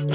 Hey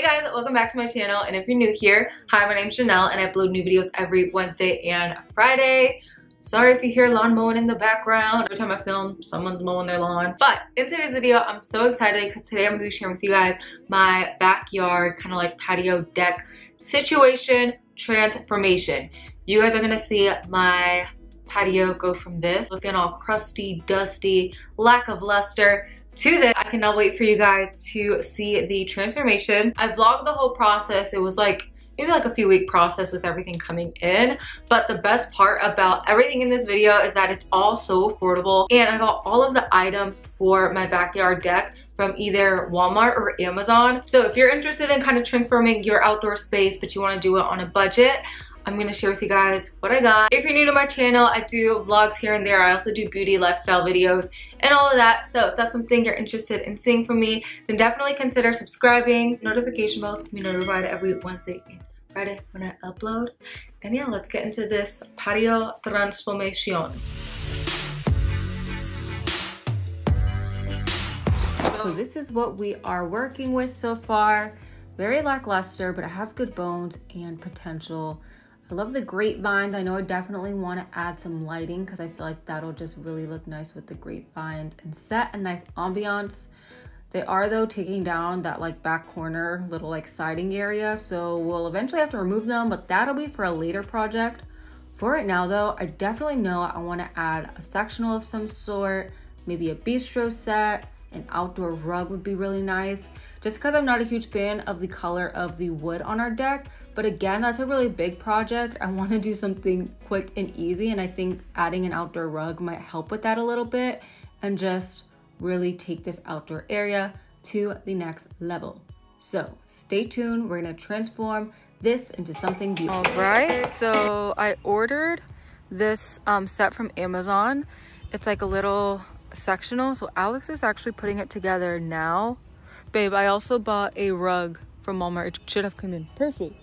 guys, welcome back to my channel, and if you're new here, hi, my name's Janelle and I upload new videos every Wednesday and Friday. Sorry if you hear lawn mowing in the background. Every time I film, someone's mowing their lawn. But in today's video, I'm so excited because today I'm going to be sharing with you guys my backyard, kind of like patio deck situation transformation. You guys are going to see my patio go from this, looking all crusty, dusty, lack of luster, to this. I cannot wait for you guys to see the transformation. I vlogged the whole process. It was like maybe like a few week process with everything coming in, but the best part about everything in this video is that it's all so affordable, and I got all of the items for my backyard deck from either Walmart or Amazon. So if you're interested in kind of transforming your outdoor space but you want to do it on a budget, I'm gonna share with you guys what I got. If you're new to my channel, I do vlogs here and there. I also do beauty lifestyle videos and all of that. So if that's something you're interested in seeing from me, then definitely consider subscribing. Notification bells can be notified every Wednesday and Friday when I upload. And yeah, let's get into this patio transformation. So this is what we are working with so far. Very lackluster, but it has good bones and potential. I love the grapevines. I know I definitely want to add some lighting because I feel like that'll just really look nice with the grapevines and set a nice ambiance. They are though taking down that like back corner little like siding area, so we'll eventually have to remove them, but that'll be for a later project. For right now though, I definitely know I want to add a sectional of some sort, maybe a bistro set. An outdoor rug would be really nice, just because I'm not a huge fan of the color of the wood on our deck. But again, that's a really big project. I want to do something quick and easy, and I think adding an outdoor rug might help with that a little bit and just really take this outdoor area to the next level. So stay tuned, we're going to transform this into something beautiful. All right, so I ordered this set from Amazon. It's like a little sectional, so Alex is actually putting it together now. Babe, I also bought a rug from Walmart. It should have come in perfect.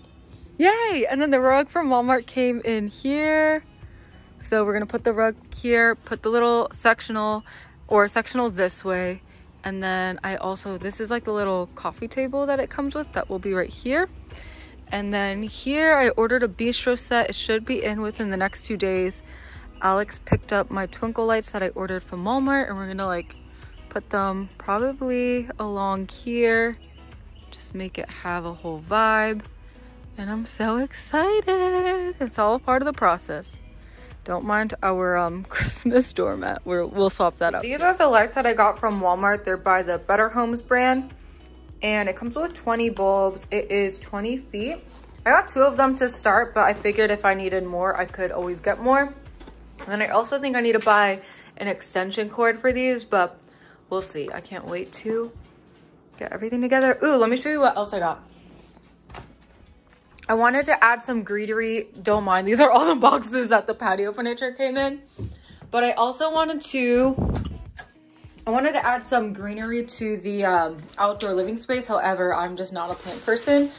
Yay! And then the rug from Walmart came in here, so we're gonna put the rug here, put the little sectional or sectional this way, and then I also, this is like the little coffee table that it comes with that will be right here. And then here I ordered a bistro set. It should be in within the next 2 days. Alex picked up my twinkle lights that I ordered from Walmart, and we're gonna like put them probably along here, just make it have a whole vibe. And I'm so excited. It's all part of the process. Don't mind our Christmas doormat. We'll swap that up. These are the lights that I got from Walmart. They're by the Better Homes brand, and it comes with 20 bulbs. It is 20 feet. I got 2 of them to start, but I figured if I needed more, I could always get more. And I also think I need to buy an extension cord for these, but we'll see. I can't wait to get everything together. Ooh, let me show you what else I got. I wanted to add some greenery. Don't mind, these are all the boxes that the patio furniture came in. But I also wanted to, add some greenery to the outdoor living space. However, I'm just not a plant person.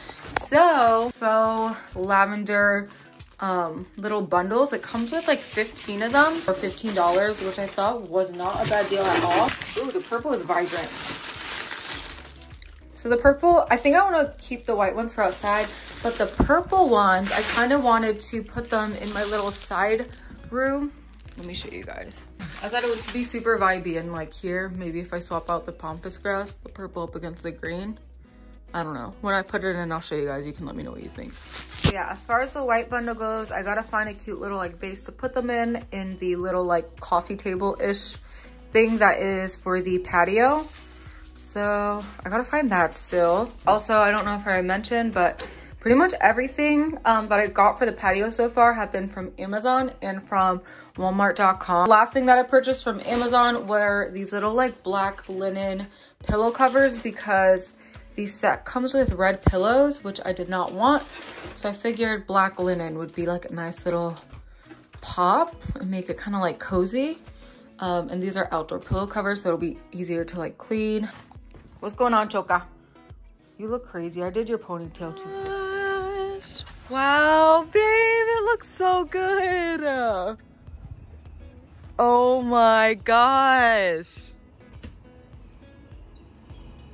So, faux lavender little bundles. It comes with like 15 of them for $15, which I thought was not a bad deal at all. Ooh, the purple is vibrant. So the purple, I think I want to keep the white ones for outside, but the purple ones, I kind of wanted to put them in my little side room. Let me show you guys. I thought it would be super vibey, and like here, maybe if I swap out the pampas grass, the purple up against the green. I don't know. When I put it in, I'll show you guys. You can let me know what you think. Yeah, as far as the white bundle goes, I gotta find a cute little like vase to put them in the little like coffee table ish thing that is for the patio. So I gotta find that still. Also, I don't know if I mentioned, but pretty much everything that I got for the patio so far have been from Amazon and from Walmart.com. Last thing that I purchased from Amazon were these little like black linen pillow covers, because the set comes with red pillows, which I did not want. So I figured black linen would be like a nice little pop and make it kind of like cozy. And these are outdoor pillow covers, so it'll be easier to like clean. What's going on, Choka? You look crazy. I did your ponytail too. Gosh. Wow, babe, it looks so good. Oh my gosh.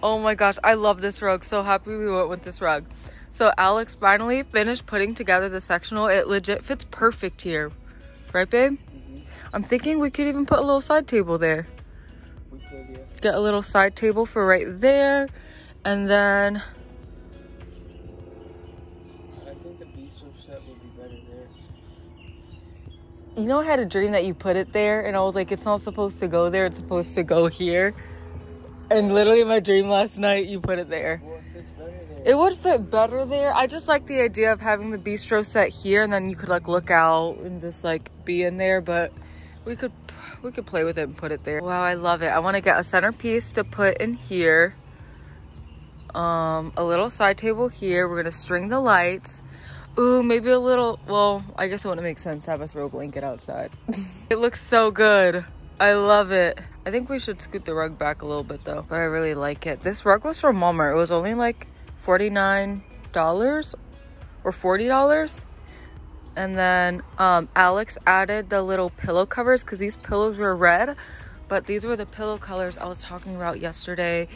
Oh my gosh, I love this rug. So happy we went with this rug. So Alex finally finished putting together the sectional. It legit fits perfect here. Right, babe? Mm-hmm. I'm thinking we could even put a little side table there. We could, yeah. Get a little side table for right there. And then... I think the bistro set would be better there. You know, I had a dream that you put it there, and I was like, it's not supposed to go there. It's supposed to go here. And literally in my dream last night, you put it there. Well, it fits better there. It would fit better there. I just like the idea of having the bistro set here, and then you could like look out and just like be in there. But we could play with it and put it there. Wow, I love it. I want to get a centerpiece to put in here. A little side table here. We're gonna string the lights. Ooh, maybe a little. Well, I guess it wouldn't make sense to have us throw a blanket outside. It looks so good. I love it. I think we should scoot the rug back a little bit though, but I really like it. This rug was from Walmart. It was only like $49 or $40. And then Alex added the little pillow covers because these pillows were red, but these were the pillow colors I was talking about yesterday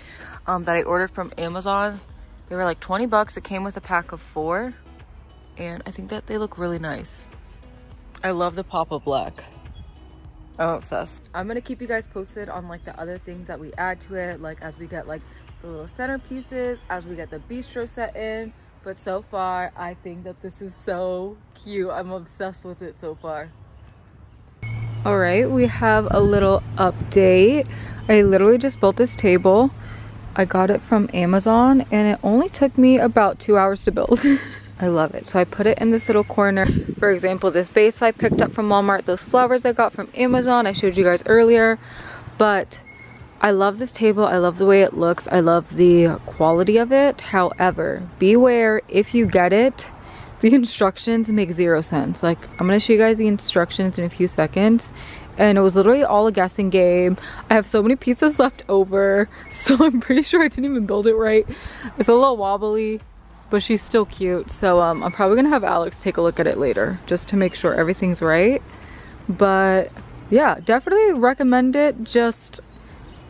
that I ordered from Amazon. They were like 20 bucks. It came with a pack of 4, and I think that they look really nice. I love the pop of black. I'm obsessed. I'm gonna keep you guys posted on like the other things that we add to it, like as we get like the little centerpieces, as we get the bistro set in. But so far, I think that this is so cute. I'm obsessed with it so far. All right, we have a little update. I literally just built this table. I got it from Amazon, and it only took me about 2 hours to build. I love it. So I put it in this little corner. For example, this vase I picked up from Walmart, those flowers I got from Amazon, I showed you guys earlier. But I love this table. I love the way it looks. I love the quality of it. However, beware if you get it, the instructions make zero sense. Like, I'm going to show you guys the instructions in a few seconds. And it was literally all a guessing game. I have so many pieces left over. So I'm pretty sure I didn't even build it right. It's a little wobbly, but she's still cute. So I'm probably gonna have Alex take a look at it later just to make sure everything's right. But yeah, definitely recommend it. Just,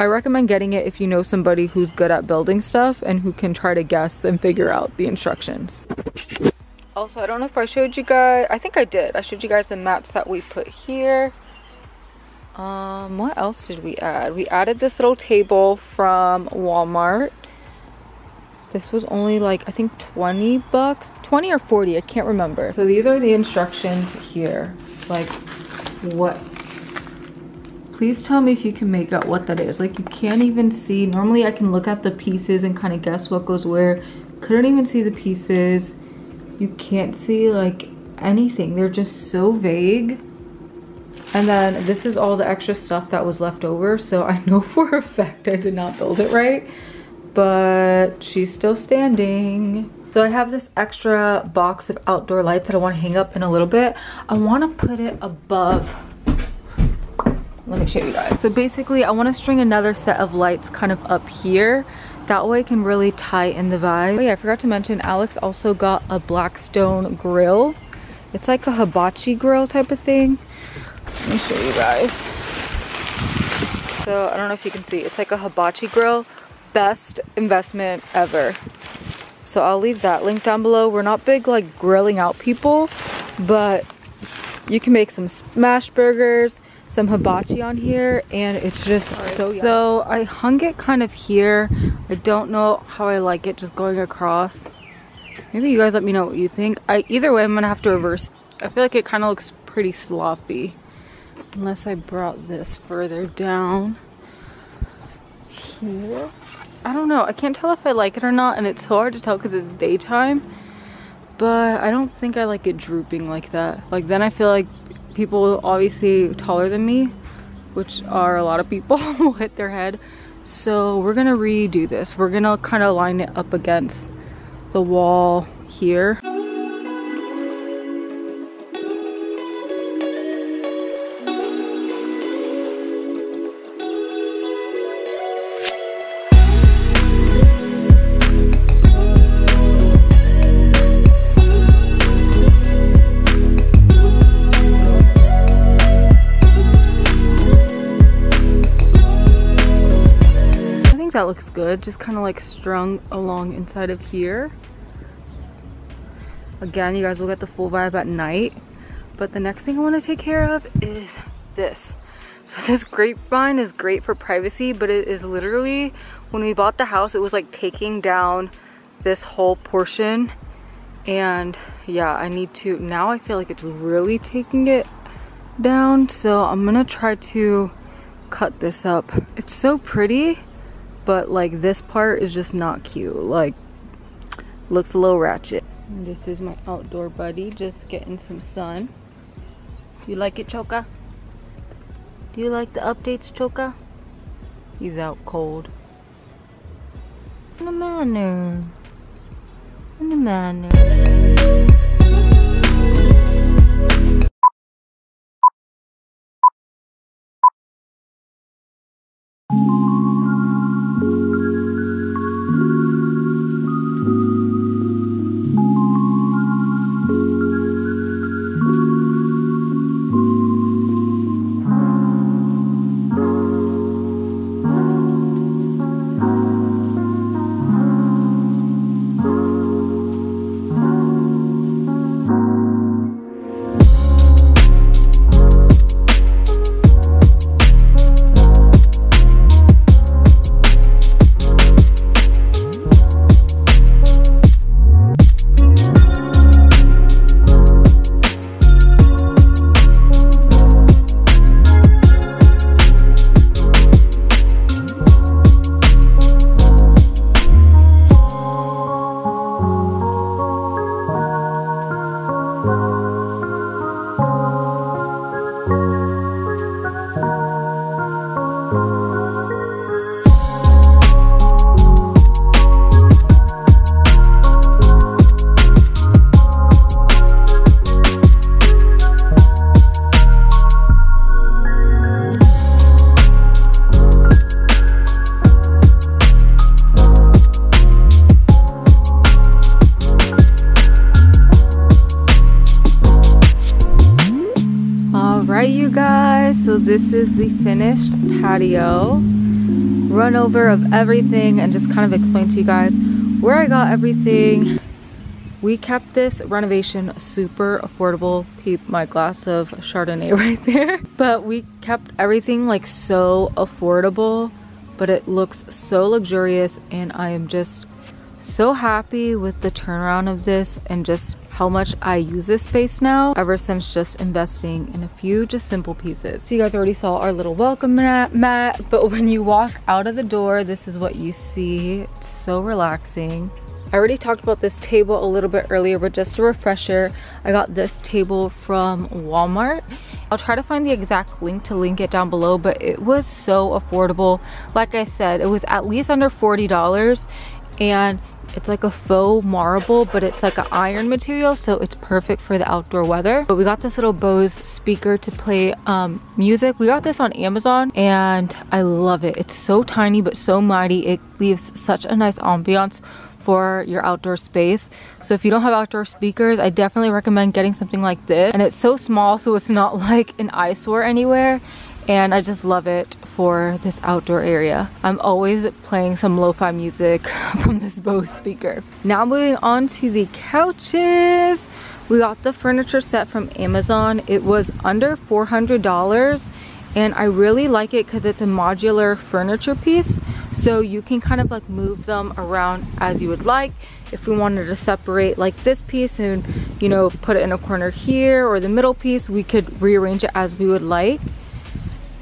I recommend getting it if you know somebody who's good at building stuff and who can try to guess and figure out the instructions. Also, I don't know if I showed you guys, I think I did. I showed you guys the mats that we put here. What else did we add? We added this little table from Walmart. This was only like, I think 20 bucks, 20 or 40, I can't remember. So these are the instructions here. Like what, please tell me if you can make out what that is. Like you can't even see, normally I can look at the pieces and kind of guess what goes where. Couldn't even see the pieces. You can't see like anything. They're just so vague. And then this is all the extra stuff that was left over. So I know for a fact I did not build it right. But she's still standing. So I have this extra box of outdoor lights that I want to hang up in a little bit. I want to put it above. Let me show you guys. So basically I want to string another set of lights kind of up here. That way I can really tie in the vibe. Oh yeah, I forgot to mention Alex also got a Blackstone grill. It's like a hibachi grill type of thing. Let me show you guys. So I don't know if you can see. It's like a hibachi grill. Best investment ever. So I'll leave that link down below. We're not big like grilling out people, but you can make some smash burgers, some hibachi on here, and it's just so yummy. So I hung it kind of here. I don't know how I like it just going across. Maybe you guys let me know what you think. Either way I'm gonna have to reverse. I feel like it kind of looks pretty sloppy unless I brought this further down here. I don't know. I can't tell if I like it or not, and it's hard to tell because it's daytime, but I don't think I like it drooping like that. Like then I feel like people obviously taller than me, which are a lot of people, will hit their head. So we're going to redo this. We're going to kind of line it up against the wall here. think that looks good, just kind of like strung along inside of here. Again, you guys will get the full vibe at night. But the next thing I want to take care of is this. So this grapevine is great for privacy, but it is literally, when we bought the house, it was like taking down this whole portion. And yeah, I need to, now I feel like it's really taking it down. So I'm gonna try to cut this up. It's so pretty, but like this part is just not cute. Like, looks a little ratchet. And this is my outdoor buddy, just getting some sun. You like it, Choka? Do you like the updates, Choka? He's out cold. In a manner. In a manner. So this is the finished patio run over of everything, and just kind of explain to you guys where I got everything. We kept this renovation super affordable. Keep my glass of Chardonnay right there. But we kept everything like so affordable, but it looks so luxurious, and I am just so happy with the turnaround of this and just how much I use this space now ever since just investing in a few just simple pieces. So you guys already saw our little welcome mat, but when you walk out of the door, this is what you see. It's so relaxing. I already talked about this table a little bit earlier, but just a refresher, I got this table from Walmart. I'll try to find the exact link to link it down below, but it was so affordable. Like I said, it was at least under $40, and it's like a faux marble, but it's like an iron material, so it's perfect for the outdoor weather. But we got this little Bose speaker to play music. We got this on Amazon, and I love it. It's so tiny but so mighty. It leaves such a nice ambiance for your outdoor space. So if you don't have outdoor speakers, I definitely recommend getting something like this. And it's so small, so it's not like an eyesore anywhere. And I just love it for this outdoor area. I'm always playing some lo-fi music from this Bose speaker. Now moving on to the couches. We got the furniture set from Amazon. It was under $400, and I really like it because it's a modular furniture piece. So you can kind of like move them around as you would like. If we wanted to separate like this piece and, you know, put it in a corner here or the middle piece, we could rearrange it as we would like.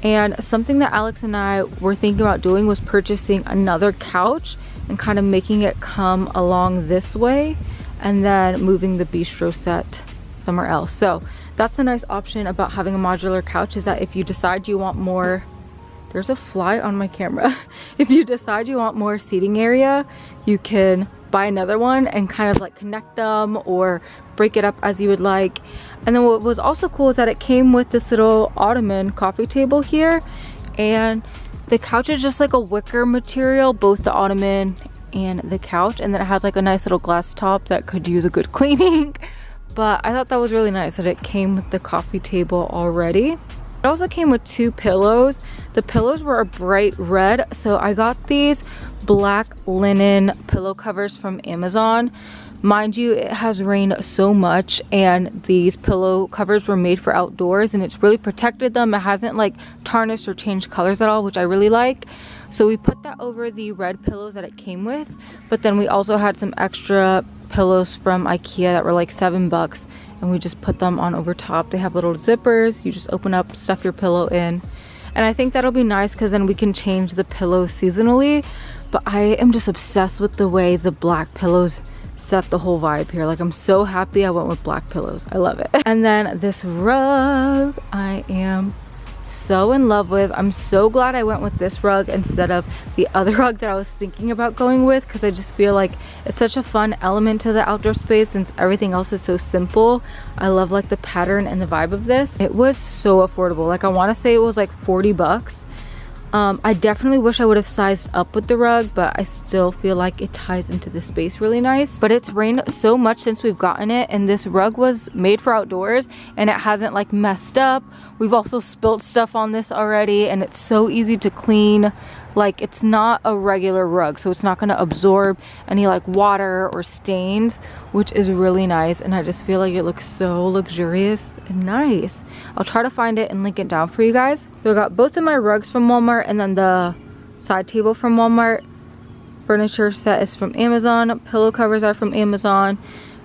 And something that Alex and I were thinking about doing was purchasing another couch and kind of making it come along this way and then moving the bistro set somewhere else. So that's a nice option about having a modular couch, is that if you decide you want more, there's a fly on my camera. If you decide you want more seating area, you can buy another one and kind of like connect them or break it up as you would like. And then what was also cool is that it came with this little ottoman coffee table here, and the couch is just like a wicker material, both the ottoman and the couch, and then it has like a nice little glass top that could use a good cleaning. But I thought that was really nice that it came with the coffee table already. It also came with two pillows The pillows were a bright red, so I got these black linen pillow covers from Amazon. Mind you, it has rained so much and these pillow covers were made for outdoors and it's really protected them. It hasn't like tarnished or changed colors at all, which I really like. So we put that over the red pillows that it came with, but then we also had some extra pillows from IKEA that were like $7 and we just put them on over top. They have little zippers. You just open up, stuff your pillow in. And I think that'll be nice because then we can change the pillow seasonally. But I am just obsessed with the way the black pillows set the whole vibe here. Like, I'm so happy I went with black pillows. I love it. And then this rug I am so in love with. I'm so glad I went with this rug instead of the other rug that I was thinking about going with, because I just feel like it's such a fun element to the outdoor space since everything else is so simple. I love like the pattern and the vibe of this. It was so affordable. Like, I want to say it was like $40. I definitely wish I would have sized up with the rug, but I still feel like it ties into the space really nice. But it's rained so much since we've gotten it, and this rug was made for outdoors and it hasn't like messed up. We've also spilled stuff on this already and it's so easy to clean. Like, it's not a regular rug, so it's not going to absorb any like water or stains, which is really nice. And I just feel like it looks so luxurious and nice. I'll try to find it and link it down for you guys. So I got both of my rugs from Walmart and then the side table from Walmart. Furniture set is from Amazon. Pillow covers are from Amazon.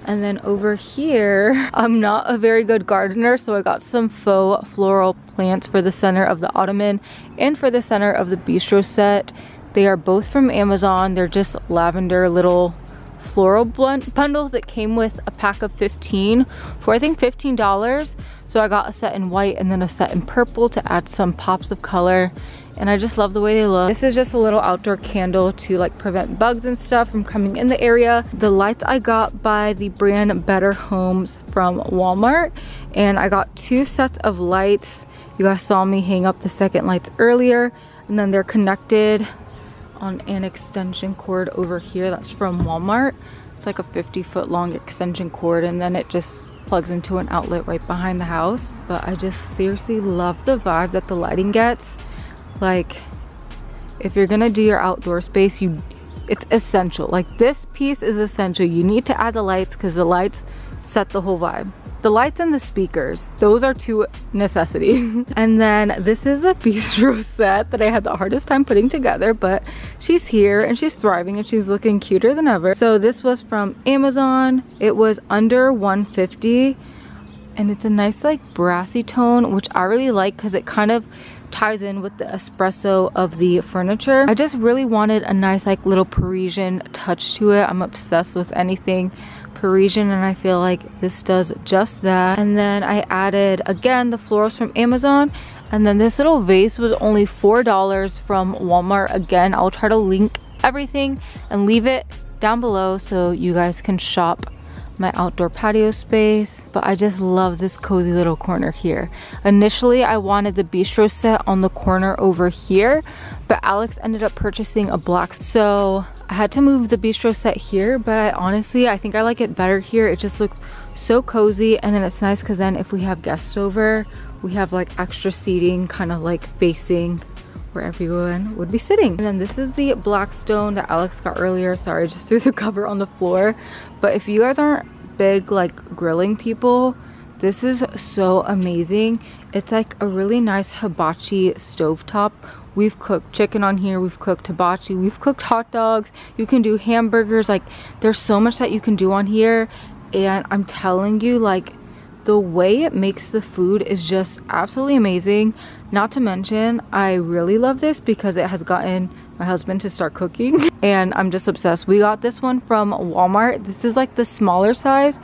And then over here, I'm not a very good gardener, so I got some faux floral plants for the center of the ottoman and for the center of the bistro set. They are both from Amazon. They're just lavender little floral bundles that came with a pack of 15 for I think $15. So I got a set in white and then a set in purple to add some pops of color. And I just love the way they look. This is just a little outdoor candle to like prevent bugs and stuff from coming in the area. The lights I got by the brand Better Homes from Walmart. And I got two sets of lights. You guys saw me hang up the second lights earlier. And then they're connected on an extension cord over here. That's from Walmart. It's like a 50-foot long extension cord. And then it just plugs into an outlet right behind the house. But I just seriously love the vibe that the lighting gets. Like, if you're gonna do your outdoor space, it's essential. Like, this piece is essential. You need to add the lights because the lights set the whole vibe. The lights and the speakers, those are two necessities. And then this is the bistro set that I had the hardest time putting together, but she's here and she's thriving and she's looking cuter than ever. So this was from Amazon. It was under $150 and it's a nice like brassy tone, which I really like because it kind of ties in with the espresso of the furniture. I just really wanted a nice like little Parisian touch to it. I'm obsessed with anything Parisian and I feel like this does just that. And then I added again the florals from Amazon, and then this little vase was only $4 from Walmart. Again, I'll try to link everything and leave it down below so you guys can shop my outdoor patio space. But I just love this cozy little corner here. Initially, I wanted the bistro set on the corner over here, but Alex ended up purchasing a Blackstone, so I had to move the bistro set here. But I think I like it better here. It just looks so cozy, and then it's nice because then if we have guests over, we have like extra seating kind of like facing where everyone would be sitting. And then this is the Blackstone that Alex got earlier. Sorry, I just threw the cover on the floor. But if you guys aren't big like grilling people, this is so amazing. It's like a really nice hibachi stovetop. We've cooked chicken on here, we've cooked hibachi, we've cooked hot dogs, you can do hamburgers. Like, there's so much that you can do on here, and I'm telling you, like, the way it makes the food is just absolutely amazing. Not to mention, I really love this because it has gotten my husband to start cooking and I'm just obsessed. We got this one from Walmart. This is like the smaller size,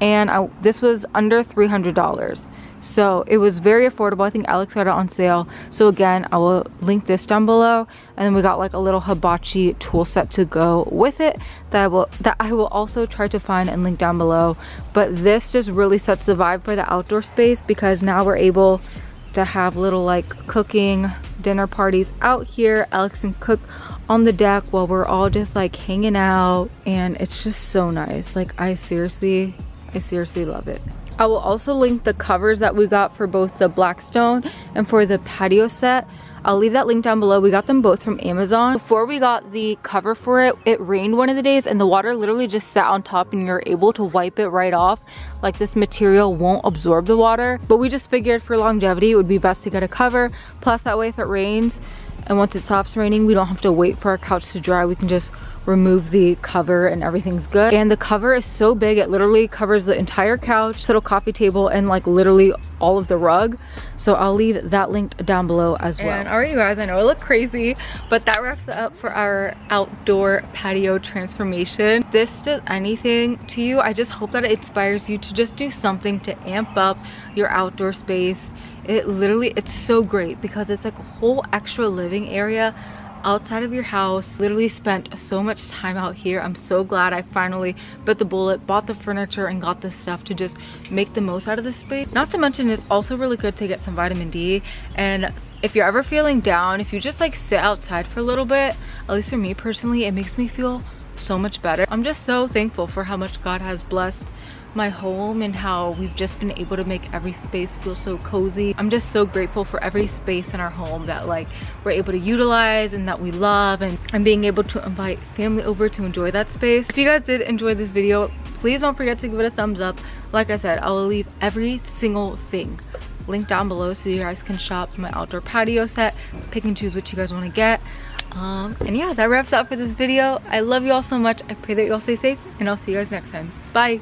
and this was under $300. So it was very affordable. I think Alex got it on sale. So again, I will link this down below. And then we got like a little hibachi tool set to go with it that I will also try to find and link down below. But this just really sets the vibe for the outdoor space because now we're able to have little like cooking dinner parties out here. Alex can cook on the deck while we're all just like hanging out, and it's just so nice. Like, I seriously love it. I will also link the covers that we got for both the Blackstone and for the patio set. I'll leave that link down below. We got them both from Amazon. Before we got the cover for it, it rained one of the days and the water literally just sat on top and you're able to wipe it right off. Like, this material won't absorb the water, but we just figured for longevity it would be best to get a cover. Plus that way if it rains and once it stops raining, we don't have to wait for our couch to dry. We can just remove the cover and everything's good. And the cover is so big, it literally covers the entire couch, little coffee table, and like literally all of the rug. So I'll leave that linked down below as well. And all right, you guys, I know it looked crazy, but that wraps it up for our outdoor patio transformation. If this does anything to you, I just hope that it inspires you to just do something to amp up your outdoor space. It literally, it's so great because it's like a whole extra living area outside of your house. Literally spent so much time out here. I'm so glad I finally bit the bullet, bought the furniture, and got this stuff to just make the most out of this space. Not to mention, it's also really good to get some vitamin D. And if you're ever feeling down, if you just like sit outside for a little bit, at least for me personally, it makes me feel so much better. I'm just so thankful for how much God has blessed my home and how we've just been able to make every space feel so cozy. I'm just so grateful for every space in our home that like we're able to utilize and that we love, and being able to invite family over to enjoy that space. If you guys did enjoy this video, please don't forget to give it a thumbs up. Like I said, I will leave every single thing linked down below so you guys can shop my outdoor patio set, pick and choose what you guys want to get. And yeah, that wraps up for this video. I love you all so much. I pray that you all stay safe, and I'll see you guys next time. Bye.